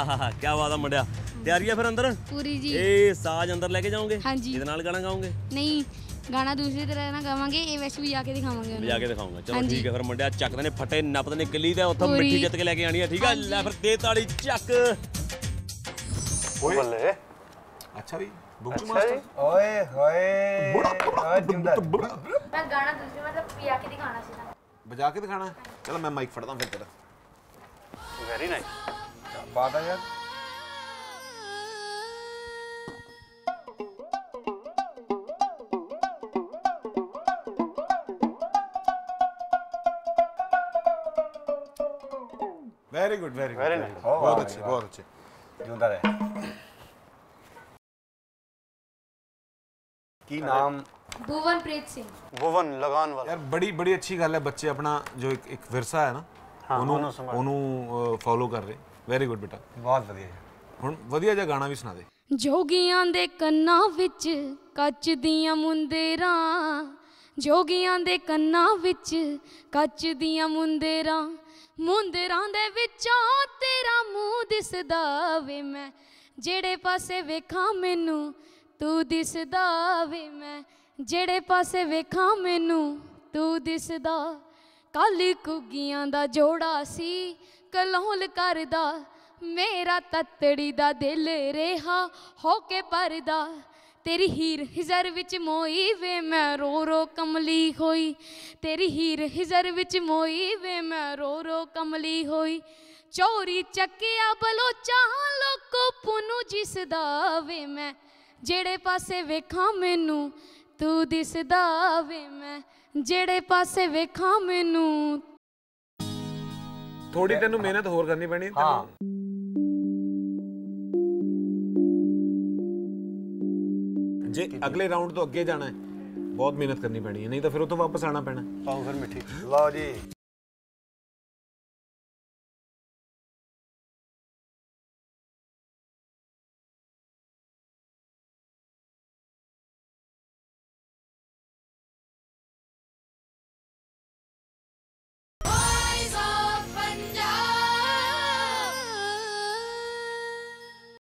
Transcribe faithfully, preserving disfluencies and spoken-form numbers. आहाहाहा क्या बात है मुंडिया। तैयारी है फिर अंदर पूरी जी। ए साज अंदर लेके जाओगे? हां जी। इदे नाल गाना गाओगे? नहीं, गाना दूसरी तरह ना गावांगे, ए वैसे भी आके दिखावांगे। बजा के दिखाऊंगा। चलो ठीक है फिर मुंडिया, चक देने फटे नप देने गली दा उत्थे मिट्टी जित के लेके आनी है। ठीक है ले फिर दे ताली चक। ओए बल्ले अच्छा भी बुक्चू मास्टर। ओए होए ओए जिंदा मैं गाना दूसरी मतलब पिया के दिखाना सीधा बजा के दिखाना। चलो मैं माइक फड़ता हूं फिर तेरा। Very nice nice. बात है यार। Very good very very nice. बहुत अच्छे बहुत अच्छे जिंदा रहे। की नाम भुवन प्रीत सिंह। भुवन लगान वाला यार बड़ी बड़ी अच्छी गल है। बच्चे अपना जो एक, एक विरसा है ना फॉलो कर रहे। वेरी गुड बेटा बहुत वधिया। हुण वधिया जा गाना भी सुना दे। जोगियां दे कन्ना विच कच दियां मुंदेरा, जोगियां दे कन्ना विच कच दियां मुंदेरा, मुंदेरा दे विचों तेरा मूंह दिसदा वे मैं, जेड़े पासे वेखां मैनू तू दिसदा वे मैं, जेड़े पासे वेखां मैनू तू दिसदा। कल कुगियां दा जोड़ा सी कलौल करदा, मेरा तत्तड़ी दा दिल रेहा होके परदा, तेरी हीर हिजर विच मोई वे मैं रो रो कमली होई, तेरी हीर हिजर विच मोई वे मैं रो रो कमली होई, चोरी चकिया बलोचा लोको पुनु जिसदा वे मैं, जेड़े पासे वेखां मैनू तू दिसदा वे मैं, जेड़े पासे वेखा मैनू। थोड़ी तेनू मेहनत होर करनी पैनी। हाँ। जे अगले राउंड तो अगे जाना है बहुत मेहनत करनी पैनी है, नहीं तो फिर उतो वापस आना पैना। पाओ फिर मिठी। लो जी।